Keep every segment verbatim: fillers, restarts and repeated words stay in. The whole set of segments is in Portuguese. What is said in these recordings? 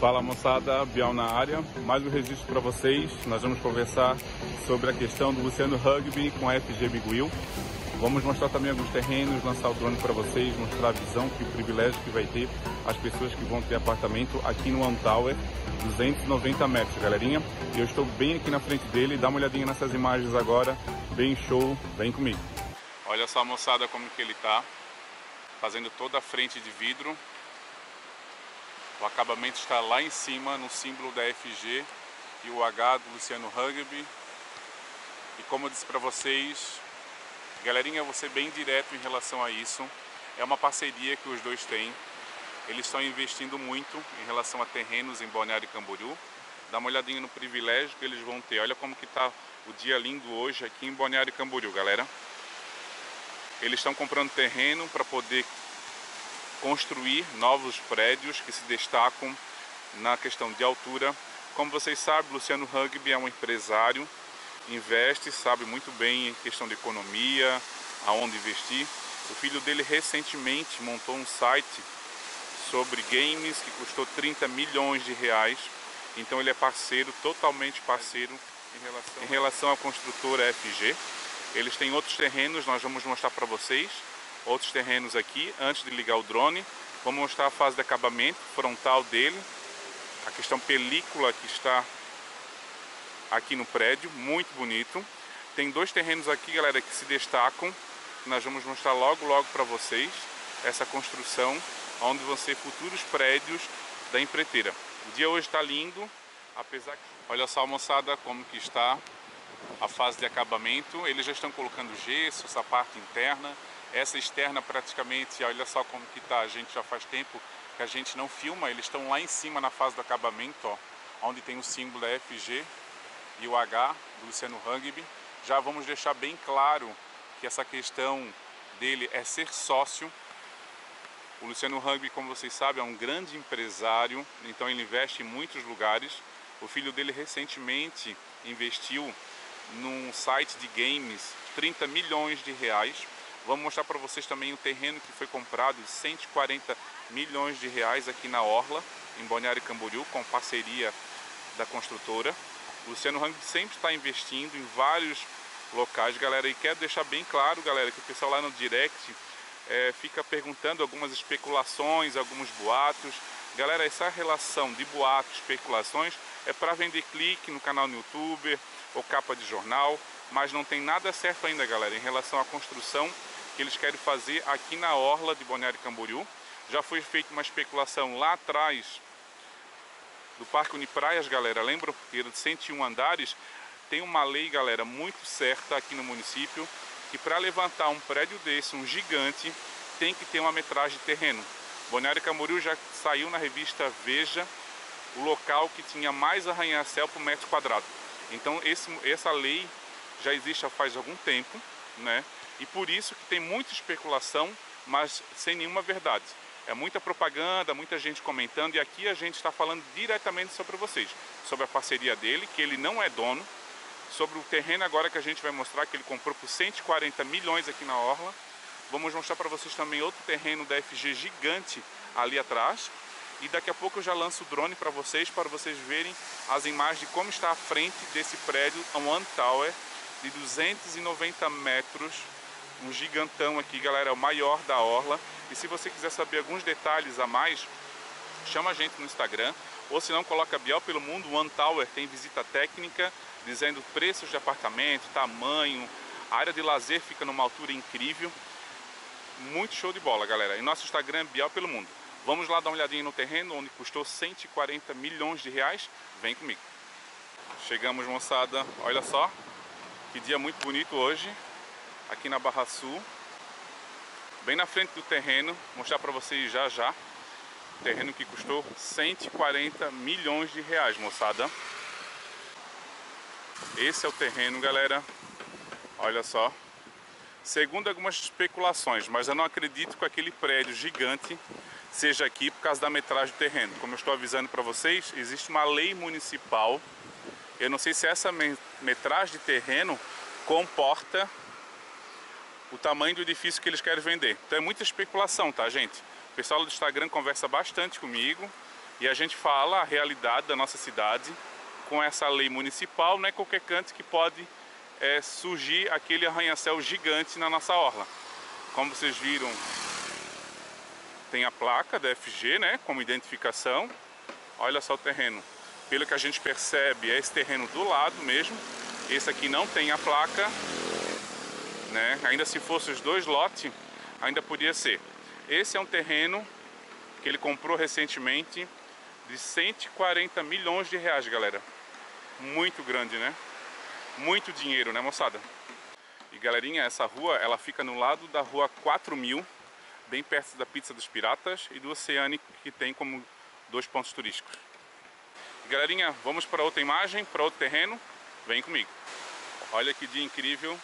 Fala moçada, Bial na área, mais um registro para vocês. Nós vamos conversar sobre a questão do Luciano Rugby com a F G Big Will. Vamos mostrar também alguns terrenos, lançar o drone para vocês, mostrar a visão, que o privilégio que vai ter as pessoas que vão ter apartamento aqui no One Tower, duzentos e noventa metros, galerinha. Eu estou bem aqui na frente dele, dá uma olhadinha nessas imagens agora, bem show, vem comigo. Olha só moçada como que ele tá, fazendo toda a frente de vidro. O acabamento está lá em cima, no símbolo da F G e o H do Luciano Hangby. E como eu disse para vocês, galerinha, eu vou ser bem direto em relação a isso. É uma parceria que os dois têm. Eles estão investindo muito em relação a terrenos em Balneário Camboriú. Dá uma olhadinha no privilégio que eles vão ter. Olha como que está o dia lindo hoje aqui em Balneário Camboriú, galera. Eles estão comprando terreno para poder construir novos prédios que se destacam na questão de altura. Como vocês sabem, Luciano Hugby é um empresário, investe, sabe muito bem em questão de economia, aonde investir. O filho dele recentemente montou um site sobre games que custou trinta milhões de reais. Então ele é parceiro, totalmente parceiro em relação, em relação à construtora F G. Eles têm outros terrenos, nós vamos mostrar para vocês. Outros terrenos aqui, antes de ligar o drone, vamos mostrar a fase de acabamento frontal dele, a questão película que está aqui no prédio, muito bonito. Tem dois terrenos aqui, galera, que se destacam, nós vamos mostrar logo logo para vocês essa construção, onde vão ser futuros prédios da empreiteira. O dia hoje está lindo, apesar que... Olha só, moçada, como que está a fase de acabamento. Eles já estão colocando gesso, essa parte interna. Essa externa praticamente, olha só como que tá, a gente já faz tempo que a gente não filma. Eles estão lá em cima na fase do acabamento, ó, onde tem o símbolo da F G e o H do Luciano Hangby. Já vamos deixar bem claro que essa questão dele é ser sócio. O Luciano Hangby, como vocês sabem, é um grande empresário, então ele investe em muitos lugares. O filho dele recentemente investiu num site de games trinta milhões de reais. Vamos mostrar para vocês também o terreno que foi comprado de cento e quarenta milhões de reais aqui na Orla, em Balneário Camboriú, com parceria da construtora. O Luciano Hang sempre está investindo em vários locais, galera. E quero deixar bem claro, galera, que o pessoal lá no direct é, fica perguntando algumas especulações, alguns boatos. Galera, essa relação de boatos, especulações, é para vender clique no canal no YouTube ou capa de jornal. Mas não tem nada certo ainda, galera, em relação à construção que eles querem fazer aqui na Orla de Balneário Camboriú. Já foi feita uma especulação lá atrás do Parque Unipraias, galera. Lembra que era de cento e um andares? Tem uma lei, galera, muito certa aqui no município, que para levantar um prédio desse, um gigante, tem que ter uma metragem de terreno. Balneário Camboriú já saiu na revista Veja o local que tinha mais arranha-céu por metro quadrado. Então esse, essa lei já existe há faz algum tempo, né? E por isso que tem muita especulação, mas sem nenhuma verdade. É muita propaganda, muita gente comentando, e aqui a gente está falando diretamente sobre vocês, sobre a parceria dele, que ele não é dono, sobre o terreno agora que a gente vai mostrar, que ele comprou por cento e quarenta milhões aqui na Orla. Vamos mostrar para vocês também outro terreno da F G gigante ali atrás. E daqui a pouco eu já lanço o drone para vocês, para vocês verem as imagens de como está a frente desse prédio, a One Tower, de duzentos e noventa metros, um gigantão aqui, galera, é o maior da Orla. E se você quiser saber alguns detalhes a mais, chama a gente no Instagram, ou se não, coloca Biel Pelo Mundo. One Tower tem visita técnica, dizendo preços de apartamento, tamanho, a área de lazer fica numa altura incrível, muito show de bola, galera. E nosso Instagram é Biel Pelo Mundo. Vamos lá dar uma olhadinha no terreno, onde custou cento e quarenta milhões de reais, vem comigo. Chegamos, moçada, olha só. Que dia muito bonito hoje, aqui na Barra Sul, bem na frente do terreno. Vou mostrar para vocês já já, terreno que custou cento e quarenta milhões de reais, moçada. Esse é o terreno, galera, olha só, segundo algumas especulações, mas eu não acredito que aquele prédio gigante seja aqui por causa da metragem do terreno. Como eu estou avisando para vocês, existe uma lei municipal. Eu não sei se essa metragem de terreno comporta o tamanho do edifício que eles querem vender. Então é muita especulação, tá, gente? O pessoal do Instagram conversa bastante comigo. E a gente fala a realidade da nossa cidade com essa lei municipal, não é qualquer canto que pode é, surgir aquele arranha-céu gigante na nossa orla. Como vocês viram, tem a placa da F G, né, como identificação. Olha só o terreno. Pelo que a gente percebe, é esse terreno do lado mesmo. Esse aqui não tem a placa, né? Ainda se fosse os dois lotes, ainda podia ser. Esse é um terreno que ele comprou recentemente de cento e quarenta milhões de reais, galera. Muito grande, né? Muito dinheiro, né, moçada? E galerinha, essa rua, ela fica no lado da rua quatro mil, bem perto da Pizza dos Piratas e do Oceânico, que tem como dois pontos turísticos. E, galerinha, vamos para outra imagem, para outro terreno. Vem comigo. Olha que dia incrível.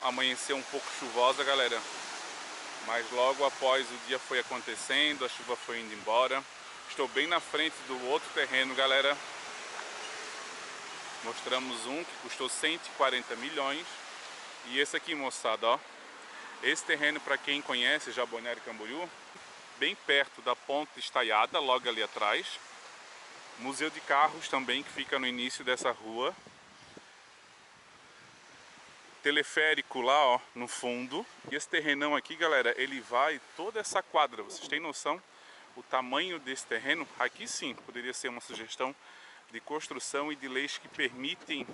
Amanheceu um pouco chuvosa, galera, mas logo após o dia foi acontecendo, a chuva foi indo embora. Estou bem na frente do outro terreno, galera. Mostramos um que custou cento e quarenta milhões. E esse aqui, moçada, ó. Esse terreno, para quem conhece já Balneário Camboriú, bem perto da Ponte Estaiada, logo ali atrás. Museu de Carros também, que fica no início dessa rua. Teleférico lá, ó, no fundo. E esse terrenão aqui, galera, ele vai toda essa quadra. Vocês têm noção o tamanho desse terreno? Aqui sim, poderia ser uma sugestão de construção e de leis que permitem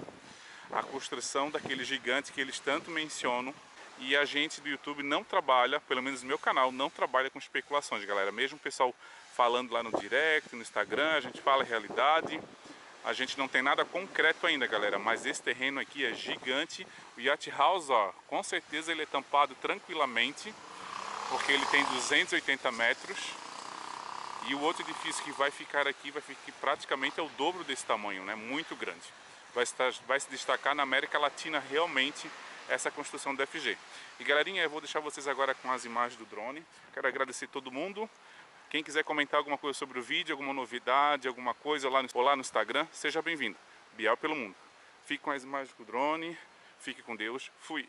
a construção daquele gigante que eles tanto mencionam. E a gente do YouTube não trabalha, pelo menos meu canal, não trabalha com especulações, galera. Mesmo o pessoal falando lá no direct, no Instagram, a gente fala a realidade. A gente não tem nada concreto ainda, galera. Mas esse terreno aqui é gigante. O Yachthouse, ó, com certeza ele é tampado tranquilamente, porque ele tem duzentos e oitenta metros. E o outro edifício que vai ficar aqui vai ficar praticamente é o dobro desse tamanho, né? Muito grande. Vai, estar, vai se destacar na América Latina realmente essa construção da F G. E galerinha, eu vou deixar vocês agora com as imagens do drone. Quero agradecer todo mundo. Quem quiser comentar alguma coisa sobre o vídeo, alguma novidade, alguma coisa lá no, ou lá no Instagram, seja bem-vindo. Biel Pelo Mundo. Fique com as imagens do drone. Fique com Deus. Fui!